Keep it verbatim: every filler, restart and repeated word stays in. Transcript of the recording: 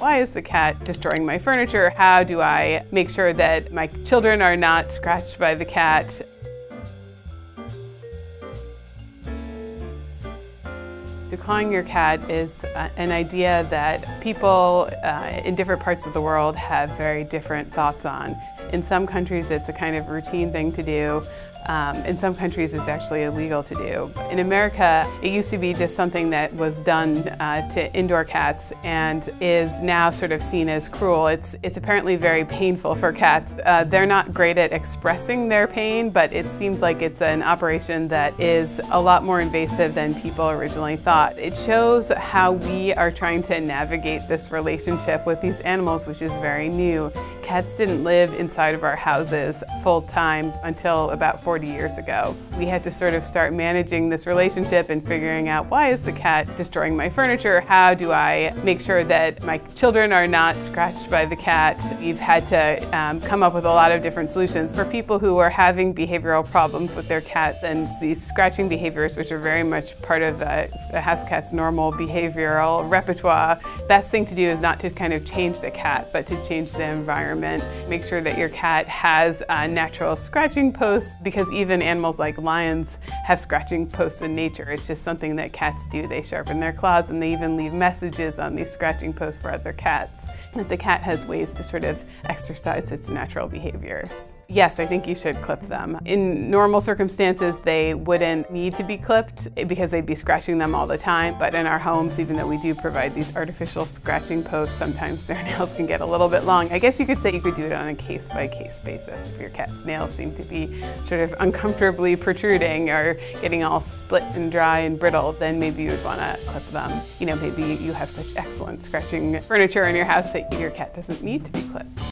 Why is the cat destroying my furniture? How do I make sure that my children are not scratched by the cat? Declawing your cat is an idea that people uh, in different parts of the world have very different thoughts on. In some countries it's a kind of routine thing to do. Um, in some countries it's actually illegal to do. In America it used to be just something that was done uh, to indoor cats and is now sort of seen as cruel. It's, it's apparently very painful for cats. Uh, they're not great at expressing their pain, but it seems like it's an operation that is a lot more invasive than people originally thought. It shows how we are trying to navigate this relationship with these animals, which is very new. Cats didn't live inside of our houses full time until about forty years ago. We had to sort of start managing this relationship and figuring out, why is the cat destroying my furniture? How do I make sure that my children are not scratched by the cat? We've had to um, come up with a lot of different solutions. For people who are having behavioral problems with their cat, then these scratching behaviors, which are very much part of the, the house cat's normal behavioral repertoire, best thing to do is not to kind of change the cat, but to change the environment. Make sure that your cat has uh, natural scratching posts, because even animals like lions have scratching posts in nature. It's just something that cats do. They sharpen their claws and they even leave messages on these scratching posts for other cats. But the cat has ways to sort of exercise its natural behaviors. Yes, I think you should clip them. In normal circumstances, they wouldn't need to be clipped because they'd be scratching them all the time. But in our homes, even though we do provide these artificial scratching posts, sometimes their nails can get a little bit long. I guess you could say you could do it on a case-by-case basis. If your cat's nails seem to be sort of uncomfortably protruding or getting all split and dry and brittle, then maybe you would want to clip them. You know, maybe you have such excellent scratching furniture in your house that your cat doesn't need to be clipped.